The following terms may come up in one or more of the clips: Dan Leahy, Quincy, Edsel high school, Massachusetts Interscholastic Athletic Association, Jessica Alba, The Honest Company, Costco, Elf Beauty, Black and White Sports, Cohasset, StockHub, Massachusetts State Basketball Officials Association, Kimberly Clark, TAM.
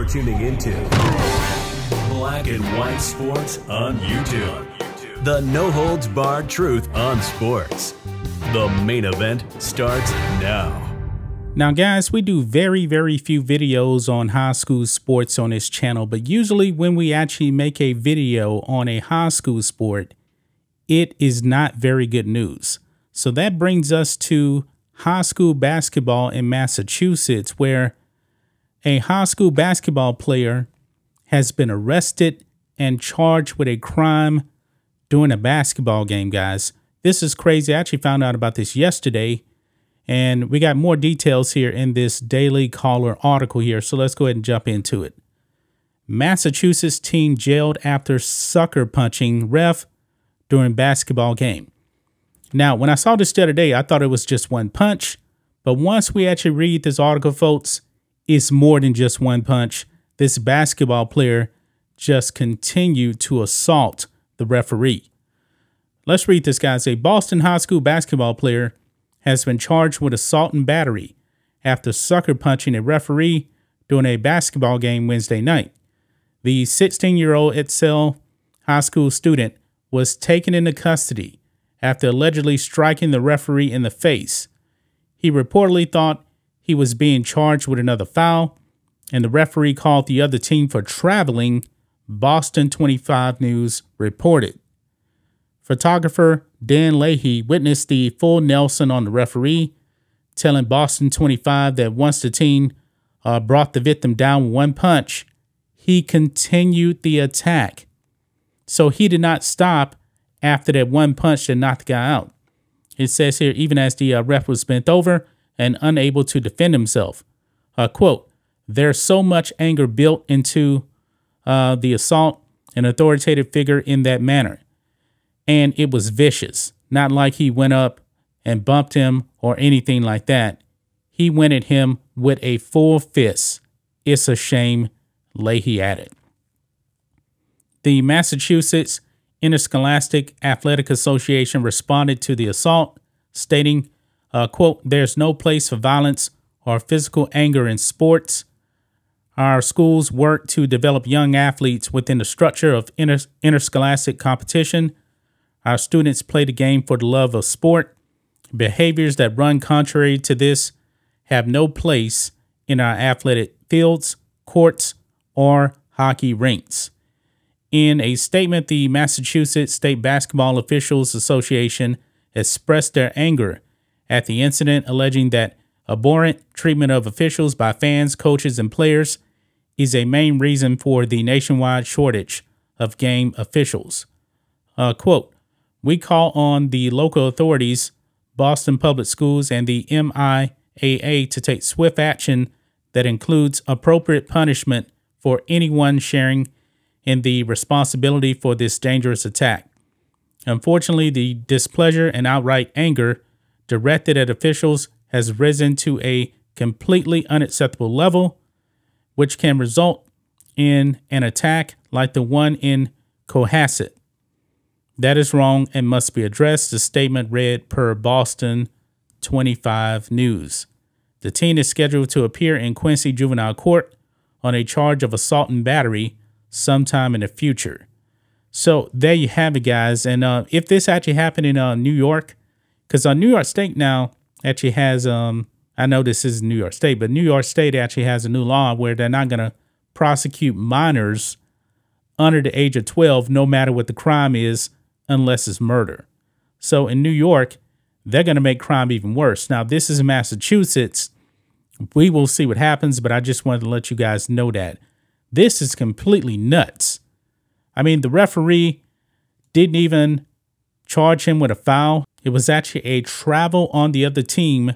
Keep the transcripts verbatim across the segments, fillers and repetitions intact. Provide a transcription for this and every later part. You're tuning into Black and White Sports on YouTube. The no-holds-barred truth on sports. The main event starts now. Now, guys, we do very, very few videos on high school sports on this channel, but usually when we actually make a video on a high school sport, it is not very good news. So that brings us to high school basketball in Massachusetts, where a high school basketball player has been arrested and charged with a crime during a basketball game, guys. This is crazy. I actually found out about this yesterday. And we got more details here in this Daily Caller article here. So let's go ahead and jump into it. Massachusetts teen jailed after sucker punching ref during basketball game. Now, when I saw this the other day, I thought it was just one punch. But once we actually read this article, folks, it's more than just one punch. This basketball player just continued to assault the referee. Let's read this, guys. A Boston high school basketball player has been charged with assault and battery after sucker punching a referee during a basketball game Wednesday night. The sixteen-year-old Edsel High School student was taken into custody after allegedly striking the referee in the face. He reportedly thought he was being charged with another foul, and the referee called the other team for traveling, Boston twenty-five News reported. Photographer Dan Leahy witnessed the full Nelson on the referee, telling Boston twenty-five that once the team uh, brought the victim down with one punch, he continued the attack. So he did not stop after that one punch that knocked the guy out. It says here, even as the uh, ref was bent over and unable to defend himself, uh, quote, "There's so much anger built into uh, the assault and authoritative figure in that manner. And it was vicious. Not like he went up and bumped him or anything like that. He went at him with a full fist. It's a shame," Leahy added. The Massachusetts Interscholastic Athletic Association responded to the assault, stating, uh, quote, "There's no place for violence or physical anger in sports. Our schools work to develop young athletes within the structure of inter interscholastic competition. Our students play the game for the love of sport. Behaviors that run contrary to this have no place in our athletic fields, courts, or hockey rinks." In a statement, the Massachusetts State Basketball Officials Association expressed their anger at the incident, alleging that abhorrent treatment of officials by fans, coaches, and players is a main reason for the nationwide shortage of game officials. Uh, quote, "We call on the local authorities, Boston Public Schools, and the M I A A to take swift action that includes appropriate punishment for anyone sharing in the responsibility for this dangerous attack. Unfortunately, the displeasure and outright anger directed at officials has risen to a completely unacceptable level, which can result in an attack like the one in Cohasset. That is wrong and must be addressed," the statement read per Boston twenty-five News. The teen is scheduled to appear in Quincy Juvenile Court on a charge of assault and battery sometime in the future. So there you have it, guys. And uh, if this actually happened in uh, New York, because uh, New York State now actually has, um, I know this is New York State, but New York State actually has a new law where they're not going to prosecute minors under the age of twelve, no matter what the crime is, unless it's murder. So in New York, they're going to make crime even worse. Now, this is Massachusetts. We will see what happens, but I just wanted to let you guys know that this is completely nuts. I mean, the referee didn't even charge him with a foul. It was actually a travel on the other team,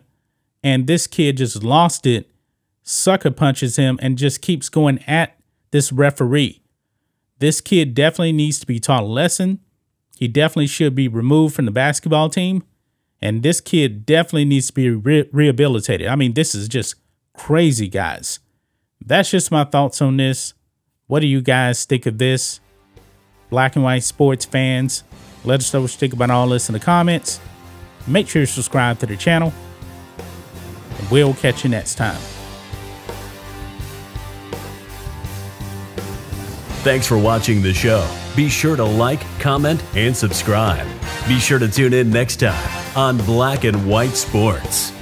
and this kid just lost it, sucker punches him, and just keeps going at this referee. This kid definitely needs to be taught a lesson. He definitely should be removed from the basketball team. And this kid definitely needs to be re rehabilitated. I mean, this is just crazy, guys. That's just my thoughts on this. What do you guys think of this? Black and White Sports fans, let us know what you think about all this in the comments. Make sure you subscribe to the channel. And we'll catch you next time. Thanks for watching the show. Be sure to like, comment, and subscribe. Be sure to tune in next time on Black and White Sports.